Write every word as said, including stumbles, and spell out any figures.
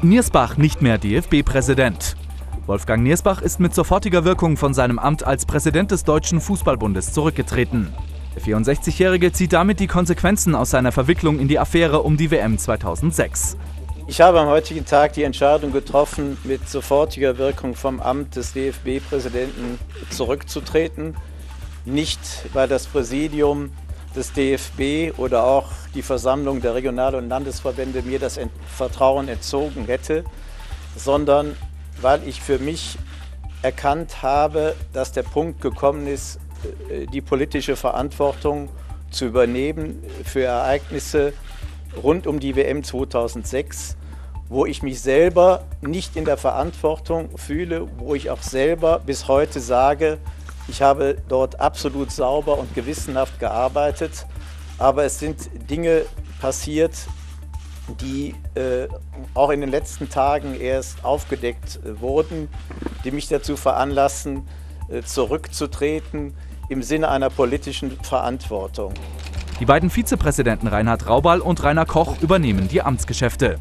ist Niersbach nicht mehr D F B-Präsident. Wolfgang Niersbach ist mit sofortiger Wirkung von seinem Amt als Präsident des Deutschen Fußballbundes zurückgetreten. Der vierundsechzigjährige zieht damit die Konsequenzen aus seiner Verwicklung in die Affäre um die W M zweitausendsechs. Ich habe am heutigen Tag die Entscheidung getroffen, mit sofortiger Wirkung vom Amt des D F B-Präsidenten zurückzutreten. Nicht, weil das Präsidium des D F B oder auch die Versammlung der Regional- und Landesverbände mir das Vertrauen entzogen hätte, sondern weil ich für mich erkannt habe, dass der Punkt gekommen ist, die politische Verantwortung zu übernehmen für Ereignisse rund um die W M zweitausendsechs, wo ich mich selber nicht in der Verantwortung fühle, wo ich auch selber bis heute sage, ich habe dort absolut sauber und gewissenhaft gearbeitet, aber es sind Dinge passiert, die äh, auch in den letzten Tagen erst aufgedeckt äh, wurden, die mich dazu veranlassen, äh, zurückzutreten im Sinne einer politischen Verantwortung. Die beiden Vizepräsidenten Reinhard Rauball und Rainer Koch übernehmen die Amtsgeschäfte.